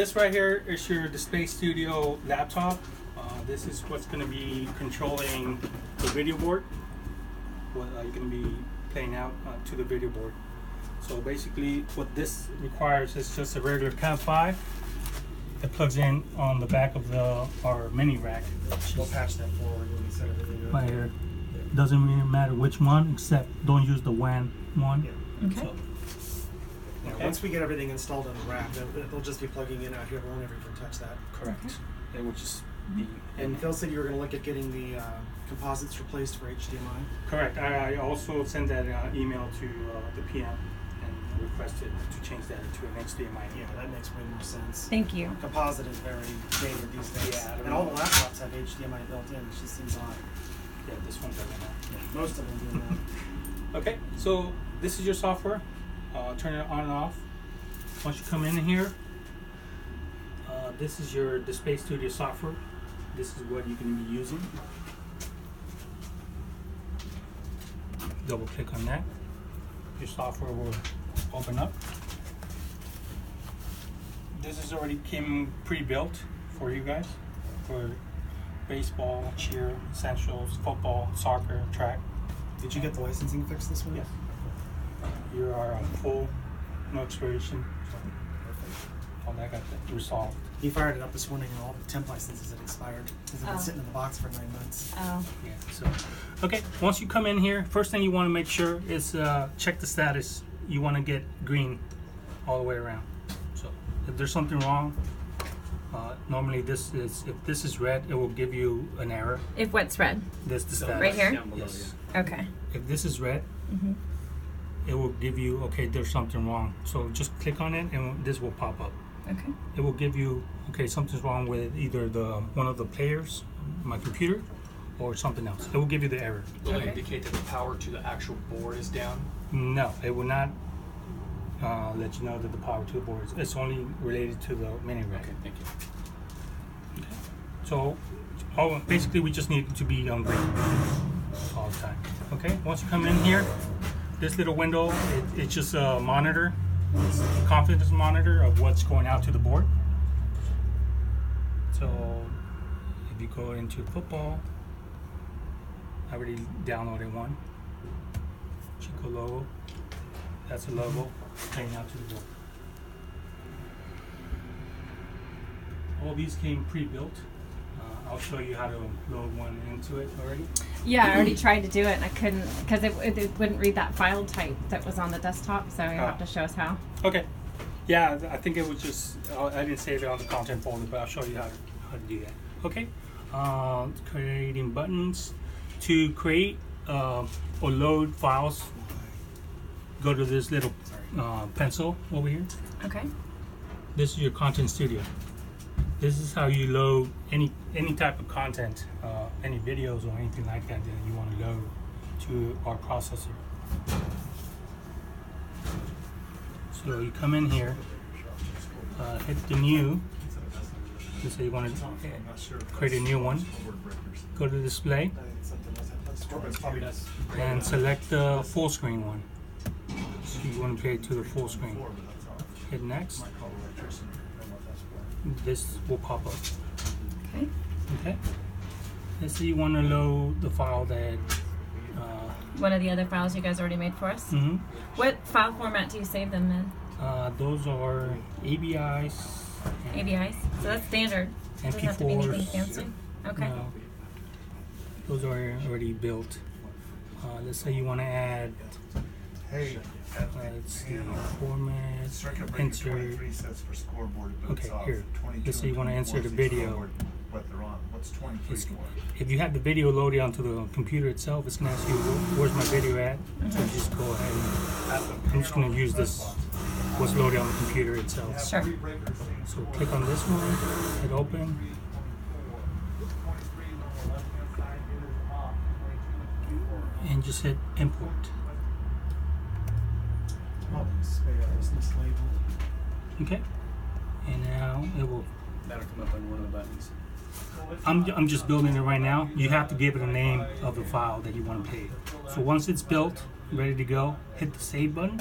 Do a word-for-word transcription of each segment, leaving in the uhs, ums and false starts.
this right here is your Display Studio laptop. Uh, this is what's going to be controlling the video board. What uh, you're going to be playing out uh, to the video board. So basically what this requires is just a regular Cat five that plugs in on the back of the our mini rack. We'll patch that forward when we set everything up. Right here. Yeah. Doesn't really matter which one, except don't use the W A N one. Yeah. Okay. So, yeah, okay. Once we get everything installed on the rack, they'll, they'll just be plugging in out here. We'll never even touch that. Correct. Okay. It will just be. And Phil said you were going to look at getting the uh, composites replaced for H D M I. Correct. I, I also sent that uh, email to uh, the P M and requested to change that into an H D M I. Yeah, that makes way more sense. Thank you. Composite is very dated these days. Yeah, and all the laptops have H D M I built in. It just seems odd. Yeah, this one doesn't. Yeah, most of them do that. Okay, so this is your software. Uh, turn it on and off. Once you come in here, uh, this is your Display Studio software. This is what you can be using. Double click on that. Your software will open up. This is already came pre-built for you guys for baseball, cheer, essentials, football, soccer, track. Did you get the licensing fixed this week? Yes. You are on full, no expiration. All that got resolved. You fired it up this morning and all the temp licenses had expired because it's been sitting in the box for nine months. Oh. Yeah. So, okay. Once you come in here, first thing you want to make sure is uh, check the status. You want to get green all the way around. So if there's something wrong, uh, normally this is if this is red, it will give you an error. If what's red? This the status. Right here. Down below, yes. Yeah. Okay. If this is red. Mm-hmm. It will give you, okay, there's something wrong. So just click on it and this will pop up. Okay. It will give you, okay, something's wrong with either the one of the players, my computer, or something else. It will give you the error. Will okay. it indicate that the power to the actual board is down? No, it will not uh, let you know that the power to the board is. It's only related to the mini rack. Okay, thank you. Okay. So all, basically we just need it to be on green all the time. Okay, once you come in here, this little window, it, it's just a monitor, it's a confidence monitor of what's going out to the board. So if you go into football, I already downloaded one. Chico logo, that's a logo playing out to the board. All these came pre-built. I'll show you how to load one into it already. Yeah, I already tried to do it and I couldn't because it, it, it wouldn't read that file type that was on the desktop, so you ah. have to show us how. Okay. Yeah, I think it was just, I didn't save it on the content folder, but I'll show you how to, how to do that. Okay. Uh, creating buttons. To create uh, or load files, go to this little uh, pencil over here. Okay. This is your Content Studio. This is how you load any any type of content, uh, any videos or anything like that that you want to load to our processor. So you come in here, uh, hit the new. Let's say you want to create a new one. Go to display and select the full screen one. So you want to create to the full screen. Hit next. This will pop up. Okay. Okay. Let's say you want to load the file that. Uh, One of the other files you guys already made for us. Mm-hmm. What file format do you save them in? Uh, those are A B Is. A B Is. So that's standard. And doesn't have to be anything fancy. Okay. No, those are already built. Uh, let's say you want to add. Hey. Uh, let's see, format, insert, okay, here, let's say you want to insert a video, it's, if you have the video loaded onto the computer itself, it's going to ask you, where's my video at, so just go ahead, and I'm just going to use this, what's loaded on the computer itself. Sure. So click on this one, hit open. And just hit import. Okay, and now it will. That'll come up on one of the buttons. I'm I'm just building it right now. You have to give it a name of the file that you want to play. So once it's built, ready to go, hit the save button,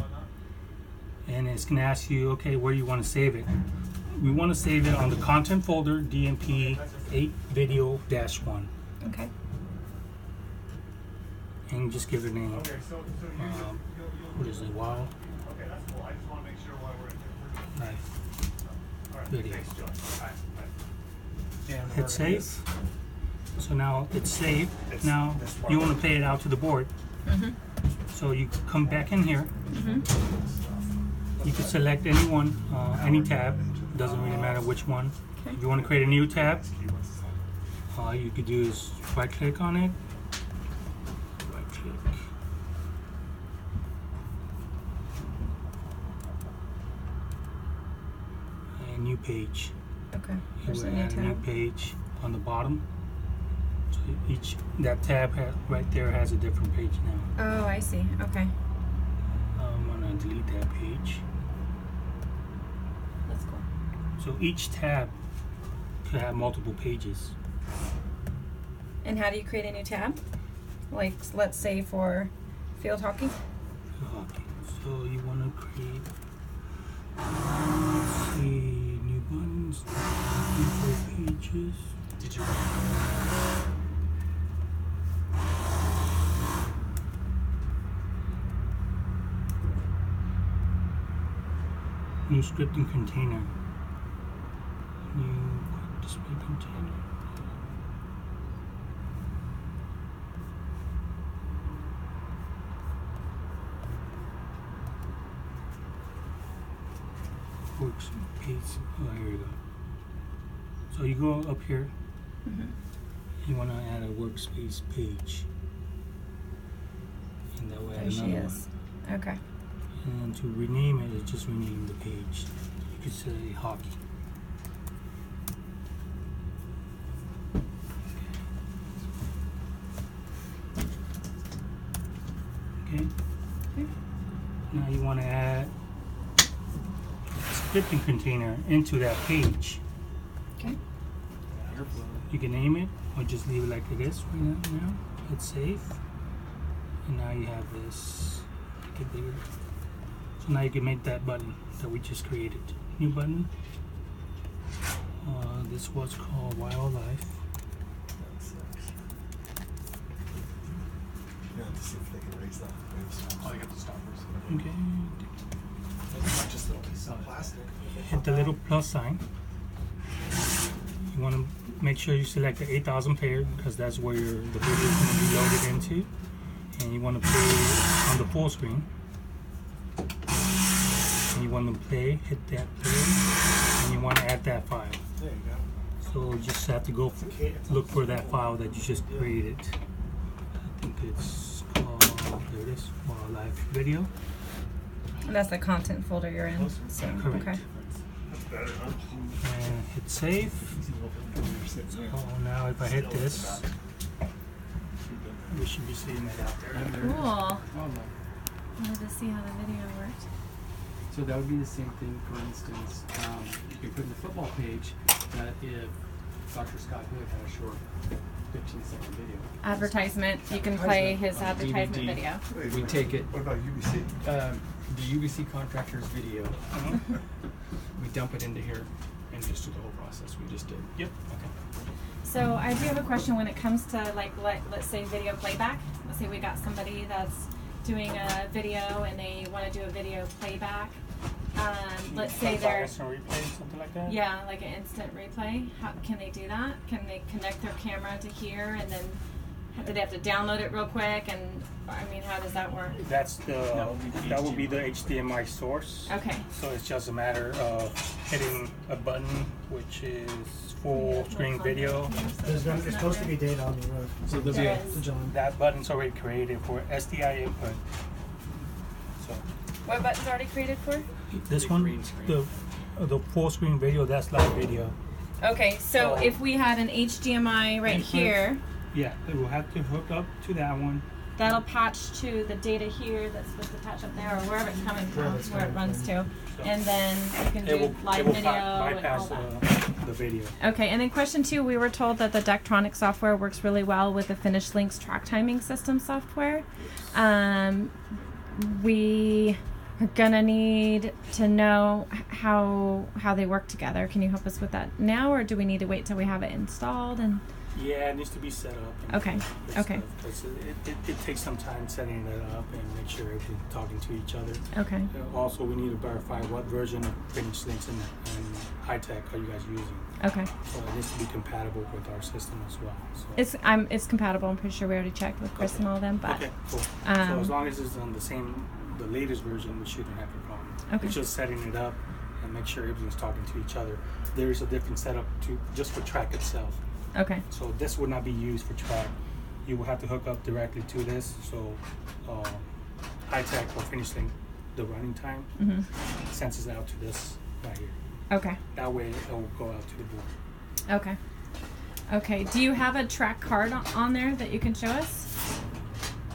and it's gonna ask you, okay, where do you want to save it? we want to save it on the content folder, D M P eight video one. Okay. And just give it a name. Okay, so, so um, what is it? Wow. Okay, that's cool. I just want to make sure why we're in here. Right. So, all right. Video. Thanks, John. All right. All right. Hit save. Is. So now it's saved. It's, now you want to play it out to the board. Mm-hmm. So you come back in here. Mm-hmm. You can select any one, uh, any tab. Doesn't really matter which one. Okay. If you want to create a new tab, all you could do is right click on it. Right click. And new page. Okay. Here's a new tab. New page on the bottom. So each that tab has, right there has a different page now. Oh, I see. Okay. I'm gonna delete that page. That's cool. So each tab could have multiple pages. And how do you create a new tab? Like, let's say for field hockey. Field hockey. So you wanna create. Let's see, new buttons, new pages. Did you? New scripting container. New quick display container. Works page. Oh, here we go. So you go up here. Mm-hmm. You want to add a workspace page. And that way there add another she is. One. Okay. And to rename it, it just rename the page. You could say hockey. Okay. Okay. Now you want to add a scripting container into that page. Okay. You can name it or just leave it like it is right now. now. Hit save. And now you have this. Make it bigger. So now you can make that button that we just created. New button. Uh, this was called Wildlife. You have to see if they can raise that. Oh, you have to stop first. Okay. It's not just a little piece of plastic. Hit the little plus sign. You want to make sure you select the eight thousand player because that's where your, the video is going to be loaded into, and you want to play on the full screen. And you want to play, hit that play, and you want to add that file. There you go. So you just have to go for, look for that file that you just created. I think it's called, there it is, Wildlife Video. And that's the content folder you're in. So, correct. Okay. And hit save. Oh, now if I hit this, we should be seeing it out there. Cool. I wanted to see how the video worked. So that would be the same thing, for instance, um, you could put in the football page that if Doctor Scott Hood had a short fifteen second video. Advertisement. You can play his advertisement video. Wait, we take it. What about U B C? Um, the U B C contractor's video. Uh-huh. We dump it into here and just do the whole process we just did. Yep. Okay. So I do have a question when it comes to, like, let, let's say video playback. Let's say we got somebody that's doing a video and they want to do a video playback. Um, let's say they're instant replay, something like that. Yeah, like an instant replay. How can they do that? Can they connect their camera to here and then do they have to download it real quick? And I mean, how does that work? That's the no, that will be the H D M I source. Okay. So it's just a matter of hitting a button, which is full screen video. There's, no, there's supposed to be data on the road. So there's there a, that button's already created for S D I input. So. What button's already created for? This the one, the the full screen video. That's live video. Okay, so, so if we had an H D M I right here. Yeah, it will have to hook up to that one. That'll patch to the data here that's supposed to patch up there or wherever it's coming from, yeah, where it runs to. So and then you can do will, live video bypass and all that. The, the video. Okay, and then question two, we were told that the Daktronics software works really well with the FinishLynx track timing system software. Um, we are gonna need to know how how they work together. Can you help us with that now, or do we need to wait till we have it installed? And yeah, it needs to be set up. Okay. Okay. Because it, it, it takes some time setting it up and make sure everything's talking to each other. Okay. And also, we need to verify what version of FinishLynx and, and High Tech are you guys using. Okay. So it needs to be compatible with our system as well. So it's I'm it's compatible. I'm pretty sure we already checked with Chris okay. and all them. But okay, cool. Um, so as long as it's on the same, the latest version, we shouldn't have a problem. Okay. It's just setting it up and make sure everything's talking to each other. There is a different setup to just for track itself. Okay. So this would not be used for track. You will have to hook up directly to this. So uh, High Tech will finish the running time. Mm-hmm. Sends it out to this right here. Okay. That way it will go out to the board. Okay. Okay. Do you have a track card on, on there that you can show us?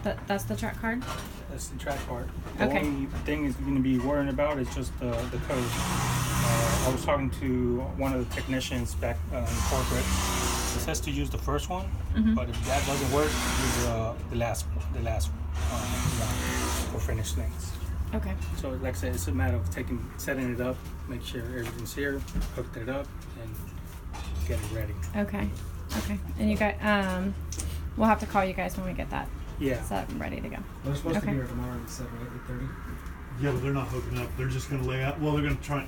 That that's the track card. That's the track card. The okay. only thing is going to be worrying about is just the the code. Uh, I was talking to one of the technicians back uh, in corporate. It says to use the first one, mm-hmm. but if that doesn't work, use uh, the last one, the last one um, for FinishLynx. Okay. So like I said, it's a matter of taking, setting it up, make sure everything's here, hooked it up, and get it ready. Okay. Okay. And you got, um, we'll have to call you guys when we get that. Yeah. Set and ready to go. They're supposed okay. to be here tomorrow at seven, eight thirty. Yeah, but they're not hooking up. They're just going to lay out. Well, they're going to try.